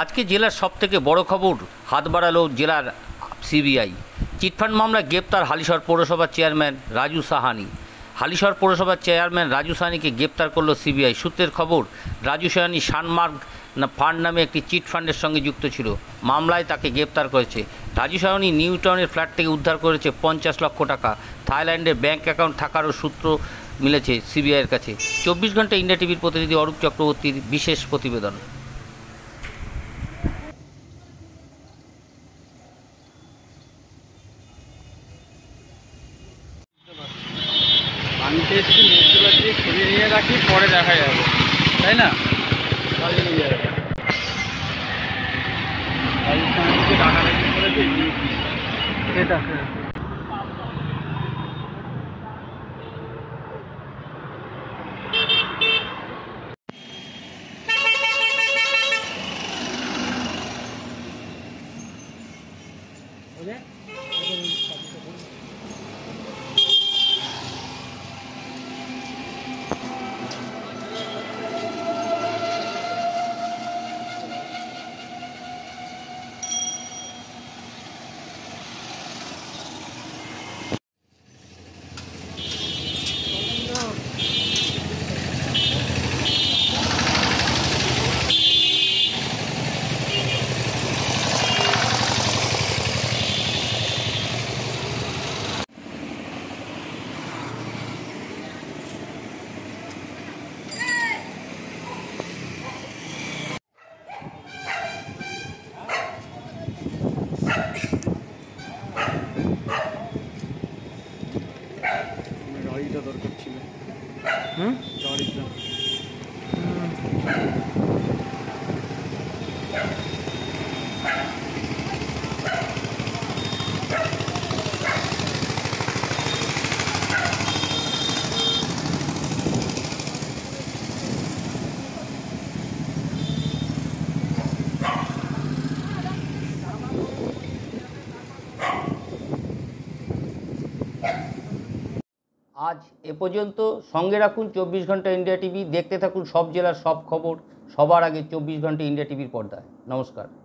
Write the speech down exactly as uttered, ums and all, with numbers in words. आज के जिलार सबथेके बड़ खबर हाथ बाड़ालो जिलार সিবিআই। চিটফান্ড मामला ग्रेप्तार हालिशहर पौरसभा चेयरमैन রাজু সাহানি। हालिशहर पौरसभा चेयरमैन রাজু সাহানি के ग्रेप्तार करल সিবিআই। सूत्रेर खबर রাজু সাহানি সানমার্গ ना ফান্ড नामे एक चिटफांडर संगे जुक्त छिलो। मामलाय ताके ग्रेप्तार करेछे। রাজু সাহানি নিউটাউনের फ्लैट থেকে उद्धार करेছে পঞ্চাশ লক্ষ টাকা। থাইল্যান্ডে ব্যাংক অ্যাকাউন্ট থাকারও সূত্র মিলেছে সিবিআইয়ের কাছে। চব্বিশ ঘন্টা ইন্ডিয়া টিভির প্রতিনিধি অরূপ চক্রবর্তীর বিশেষ প্রতিবেদন। আমি একটু নেটবাজি খুলে নিয়ে রাখি, পরে দেখা যাবে, তাই না? কাজে নিয়ে যাবে। ঠিক আছে, দরকার ছিল। হুম, গাড়িটা আজ এ পর্যন্ত। সঙ্গে রাখুন চব্বিশ ঘন্টা ইন্ডিয়া টিভি, দেখতে থাকুন সব জেলার সব খবর সবার আগে চব্বিশ ঘন্টা ইন্ডিয়া টিভির পর্দায়। নমস্কার।